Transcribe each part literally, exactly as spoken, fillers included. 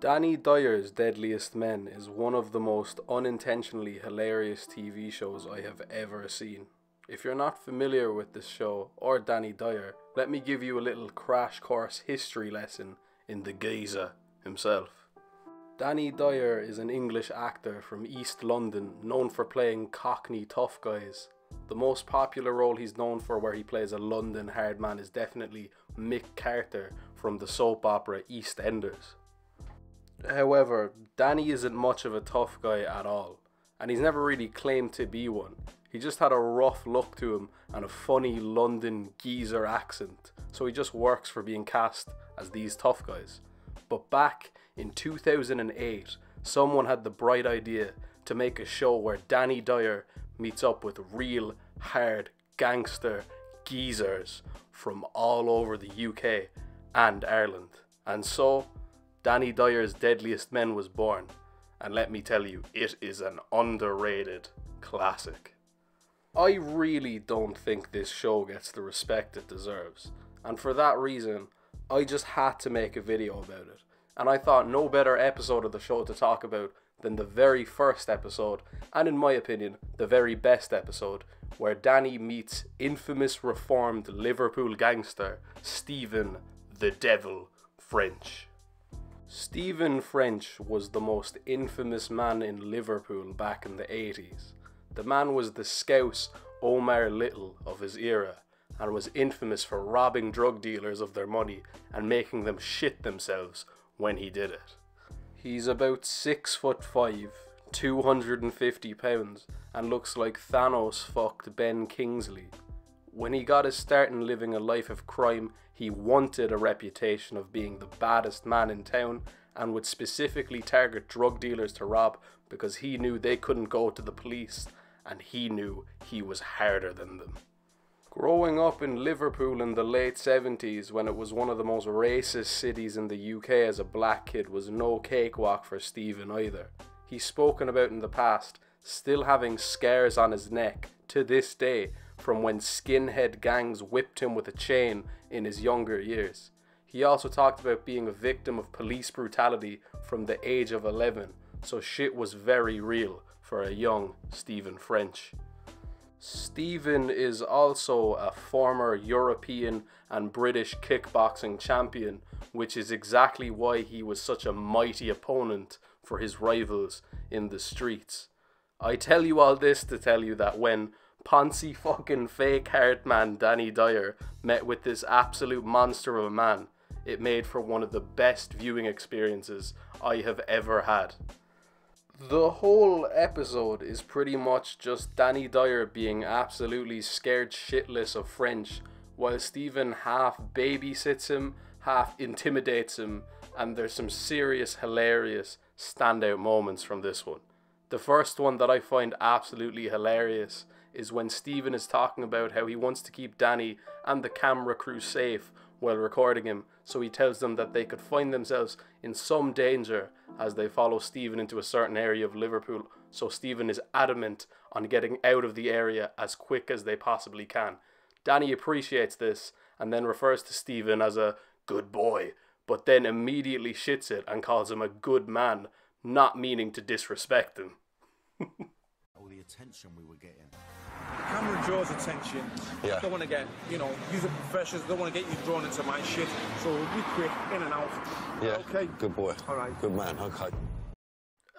Danny Dyer's Deadliest Men is one of the most unintentionally hilarious T V shows I have ever seen. If you're not familiar with this show or Danny Dyer, let me give you a little crash course history lesson in the geezer himself. Danny Dyer is an English actor from East London known for playing Cockney tough guys. The most popular role he's known for, where he plays a London hard man, is definitely Mick Carter from the soap opera EastEnders. However, Danny isn't much of a tough guy at all, and he's never really claimed to be one. He just had a rough look to him and a funny London geezer accent, so he just works for being cast as these tough guys. But back in two thousand eight, someone had the bright idea to make a show where Danny Dyer meets up with real hard gangster geezers from all over the U K and Ireland. And so, Danny Dyer's Deadliest Men was born, and let me tell you, it is an underrated classic. I really don't think this show gets the respect it deserves, and for that reason, I just had to make a video about it, and I thought no better episode of the show to talk about than the very first episode, and in my opinion, the very best episode, where Danny meets infamous reformed Liverpool gangster Stephen the Devil French. Stephen French was the most infamous man in Liverpool back in the eighties. The man was the Scouse Omar Little of his era, and was infamous for robbing drug dealers of their money and making them shit themselves when he did it. He's about six foot five, two hundred fifty pounds, and looks like Thanos fucked Ben Kingsley. When he got his start in living a life of crime, he wanted a reputation of being the baddest man in town and would specifically target drug dealers to rob because he knew they couldn't go to the police and he knew he was harder than them. Growing up in Liverpool in the late seventies, when it was one of the most racist cities in the U K, as a black kid was no cakewalk for Stephen either. He's spoken about in the past, still having scars on his neck to this day from when skinhead gangs whipped him with a chain in his younger years. He also talked about being a victim of police brutality from the age of eleven, so shit was very real for a young Stephen French. Stephen is also a former European and British kickboxing champion, which is exactly why he was such a mighty opponent for his rivals in the streets. I tell you all this to tell you that when Poncy fucking fake heart man Danny Dyer met with this absolute monster of a man, it made for one of the best viewing experiences I have ever had. The whole episode is pretty much just Danny Dyer being absolutely scared shitless of French, while Stephen half babysits him, half intimidates him, and there's some serious hilarious standout moments from this one. The first one that I find absolutely hilarious is when Stephen is talking about how he wants to keep Danny and the camera crew safe while recording him, so he tells them that they could find themselves in some danger as they follow Stephen into a certain area of Liverpool, so Stephen is adamant on getting out of the area as quick as they possibly can. Danny appreciates this and then refers to Stephen as a good boy, but then immediately shits it and calls him a good man, not meaning to disrespect him. All the attention we were getting. The camera draws attention. Yeah. Don't want to get, you know, use it professionals. Don't want to get you drawn into my shit. So we'll be quick, in and out. Yeah. Okay. Good boy. All right. Good man. Okay.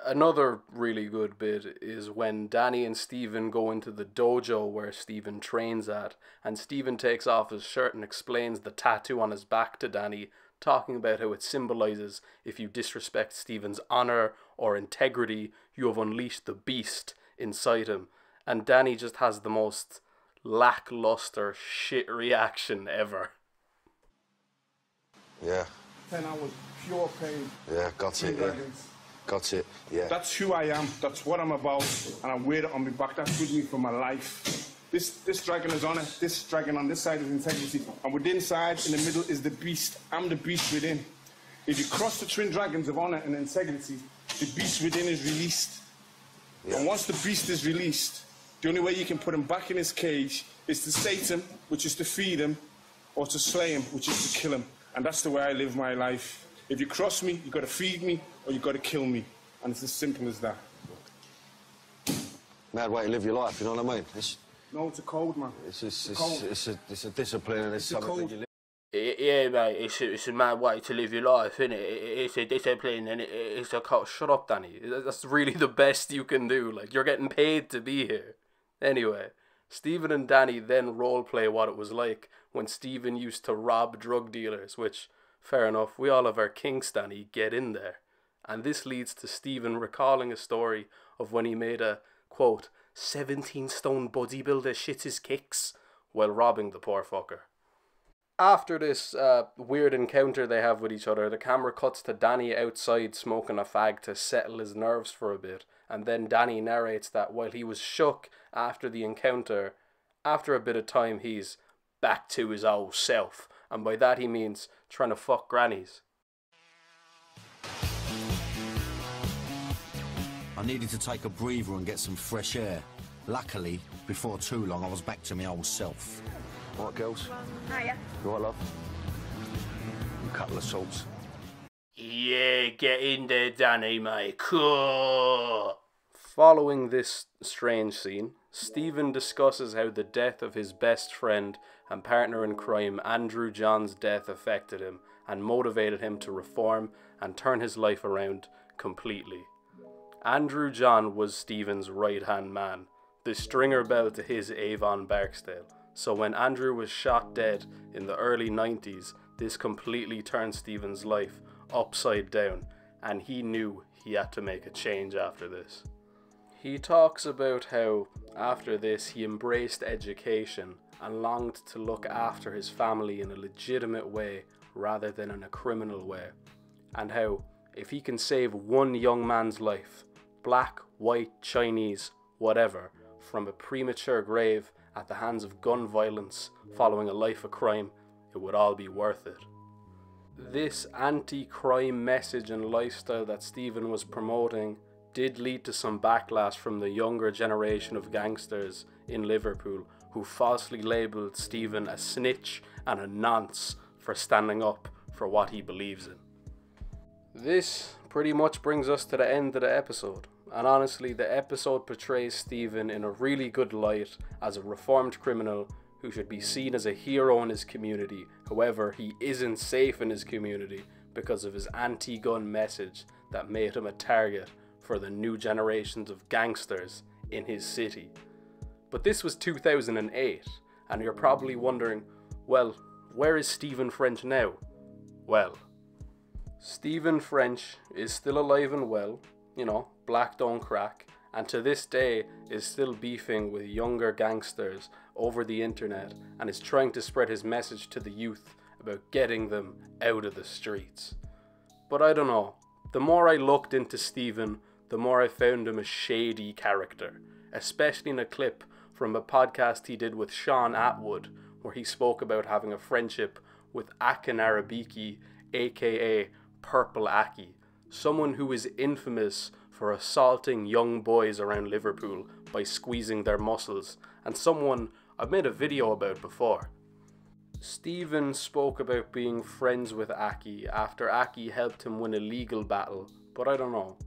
Another really good bit is when Danny and Stephen go into the dojo where Stephen trains at, and Stephen takes off his shirt and explains the tattoo on his back to Danny, talking about how it symbolises if you disrespect Stephen's honour or integrity, you have unleashed the beast inside him, and Danny just has the most lackluster shit reaction ever. Yeah. Then I was pure pain. Yeah, got it. Yeah. Got it. Yeah. That's who I am. That's what I'm about, and I wear it on my back. That's with me for my life. This this dragon is on it. This dragon on this side is integrity, and within side in the middle is the beast. I'm the beast within. If you cross the twin dragons of honor and integrity, the beast within is released. Yeah. And once the beast is released, the only way you can put him back in his cage is to sate him, which is to feed him, or to slay him, which is to kill him. And that's the way I live my life. If you cross me, you've got to feed me or you've got to kill me. And it's as simple as that. Mad way to live your life, you know what I mean? It's, no, it's a cold, man. It's, it's, it's, cold. It's, a, it's a discipline and it's, it's something that you live. Yeah, mate, it's a, it's a mad way to live your life, isn't it? It's a discipline and it, it's a cult. Shut up, Danny. That's really the best you can do. Like, you're getting paid to be here. Anyway, Stephen and Danny then role-play what it was like when Stephen used to rob drug dealers, which, fair enough, we all have our kinks, Danny, get in there. And this leads to Stephen recalling a story of when he made a, quote, seventeen stone bodybuilder shit his kicks while robbing the poor fucker. After this uh, weird encounter they have with each other, the camera cuts to Danny outside smoking a fag to settle his nerves for a bit, and then Danny narrates that while he was shook after the encounter, after a bit of time he's back to his old self, and by that he means trying to fuck grannies. I needed to take a breather and get some fresh air. Luckily, before too long I was back to my old self. Right, girls? Hiya. You right, love? A couple of salts. Yeah, get in there, Danny, mate. Cool. Following this strange scene, Stephen discusses how the death of his best friend and partner in crime, Andrew John's death, affected him and motivated him to reform and turn his life around completely. Andrew John was Stephen's right-hand man, the Stringer Bell to his Avon Barksdale. So when Andrew was shot dead in the early nineties, this completely turned Stephen's life upside down, and he knew he had to make a change after this. He talks about how, after this, he embraced education and longed to look after his family in a legitimate way rather than in a criminal way, and how, if he can save one young man's life, black, white, Chinese, whatever, from a premature grave at the hands of gun violence following a life of crime, it would all be worth it. This anti-crime message and lifestyle that Stephen was promoting did lead to some backlash from the younger generation of gangsters in Liverpool who falsely labelled Stephen a snitch and a nonce for standing up for what he believes in. This pretty much brings us to the end of the episode. And honestly, the episode portrays Stephen in a really good light as a reformed criminal who should be seen as a hero in his community. However, he isn't safe in his community because of his anti-gun message that made him a target for the new generations of gangsters in his city. But this was two thousand eight, and you're probably wondering, well, where is Stephen French now? Well, Stephen French is still alive and well, you know, black don't crack, and to this day is still beefing with younger gangsters over the internet and is trying to spread his message to the youth about getting them out of the streets. But I don't know, the more I looked into Stephen, the more I found him a shady character, especially in a clip from a podcast he did with Shaun Attwood where he spoke about having a friendship with Akinarabiki, aka Purple Aki, someone who is infamous for assaulting young boys around Liverpool by squeezing their muscles, and someone I've made a video about before. Stephen spoke about being friends with Aki after Aki helped him win a legal battle, but I don't know.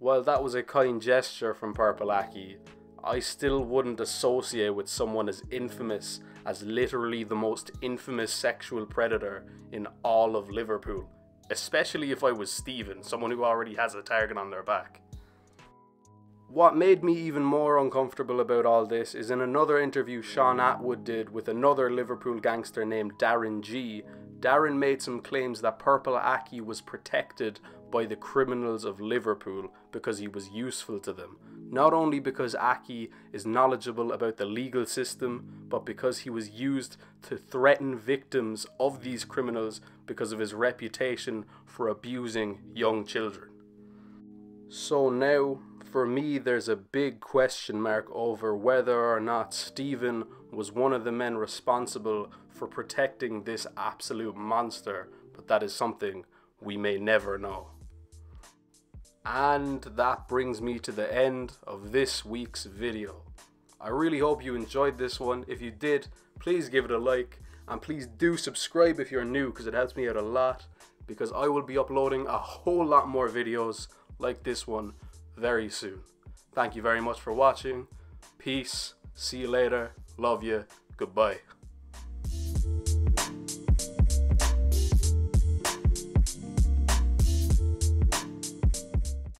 While that was a kind gesture from Purple Aki, I still wouldn't associate with someone as infamous as literally the most infamous sexual predator in all of Liverpool, especially if I was Stephen, someone who already has a target on their back. What made me even more uncomfortable about all this is in another interview Shaun Attwood did with another Liverpool gangster named Darren G, Darren made some claims that Purple Aki was protected by the criminals of Liverpool because he was useful to them. Not only because Aki is knowledgeable about the legal system, but because he was used to threaten victims of these criminals because of his reputation for abusing young children. So now, for me, there's a big question mark over whether or not Stephen was one of the men responsible for protecting this absolute monster, but that is something we may never know. And that brings me to the end of this week's video. I really hope you enjoyed this one. If you did, please give it a like, and please do subscribe if you're new because it helps me out a lot. because I will be uploading a whole lot more videos like this one very soon. Thank you very much for watching. Peace. See you later. Love you. Goodbye.